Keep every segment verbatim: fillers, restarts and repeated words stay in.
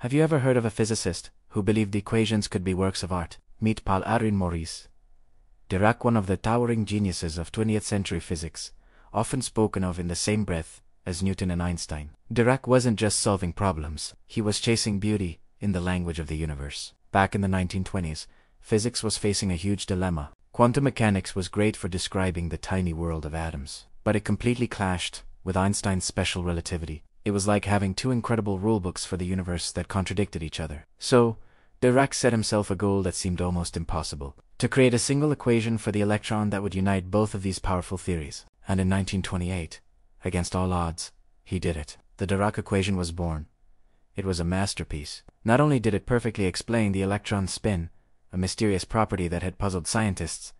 Have you ever heard of a physicist who believed equations could be works of art? Meet Paul Adrien Maurice Dirac, one of the towering geniuses of twentieth century physics, often spoken of in the same breath as Newton and Einstein. Dirac wasn't just solving problems, he was chasing beauty in the language of the universe. Back in the nineteen twenties, physics was facing a huge dilemma. Quantum mechanics was great for describing the tiny world of atoms, but it completely clashed with Einstein's special relativity. It was like having two incredible rulebooks for the universe that contradicted each other. So, Dirac set himself a goal that seemed almost impossible: to create a single equation for the electron that would unite both of these powerful theories. And in nineteen twenty-eight, against all odds, he did it. The Dirac equation was born. It was a masterpiece. Not only did it perfectly explain the electron's spin, a mysterious property that had puzzled scientists,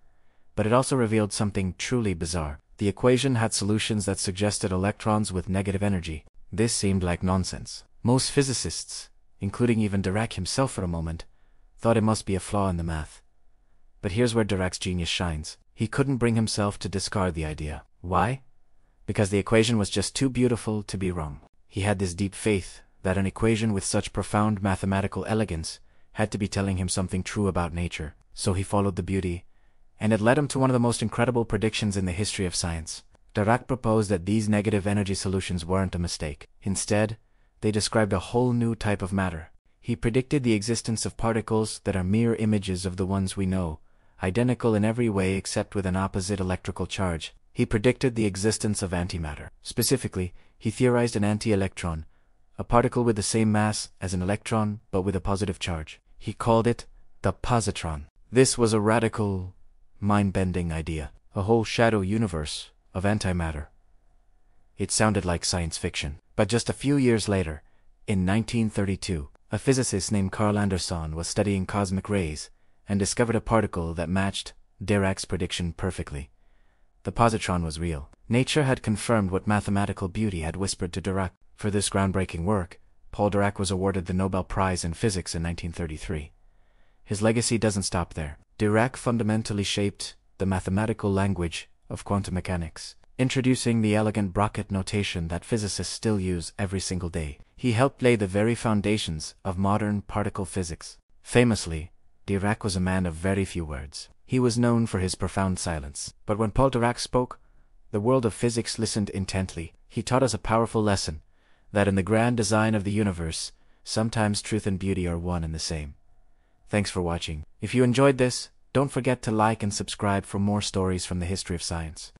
but it also revealed something truly bizarre. The equation had solutions that suggested electrons with negative energy. This seemed like nonsense. Most physicists, including even Dirac himself for a moment, thought it must be a flaw in the math. But here's where Dirac's genius shines. He couldn't bring himself to discard the idea. Why? Because the equation was just too beautiful to be wrong. He had this deep faith that an equation with such profound mathematical elegance had to be telling him something true about nature. So he followed the beauty, and it led him to one of the most incredible predictions in the history of science. Dirac proposed that these negative energy solutions weren't a mistake. Instead, they described a whole new type of matter. He predicted the existence of particles that are mere images of the ones we know, identical in every way except with an opposite electrical charge. He predicted the existence of antimatter. Specifically, he theorized an anti-electron, a particle with the same mass as an electron but with a positive charge. He called it the positron. This was a radical, mind-bending idea. A whole shadow universe of antimatter. It sounded like science fiction. But just a few years later, in nineteen thirty-two, a physicist named Carl Anderson was studying cosmic rays and discovered a particle that matched Dirac's prediction perfectly. The positron was real. Nature had confirmed what mathematical beauty had whispered to Dirac. For this groundbreaking work, Paul Dirac was awarded the Nobel Prize in Physics in nineteen thirty-three. His legacy doesn't stop there. Dirac fundamentally shaped the mathematical language of quantum mechanics, introducing the elegant bra-ket notation that physicists still use every single day. He helped lay the very foundations of modern particle physics. Famously, Dirac was a man of very few words. He was known for his profound silence. But when Paul Dirac spoke, the world of physics listened intently. He taught us a powerful lesson, that in the grand design of the universe, sometimes truth and beauty are one and the same. Thanks for watching. If you enjoyed this, don't forget to like and subscribe for more stories from the history of science.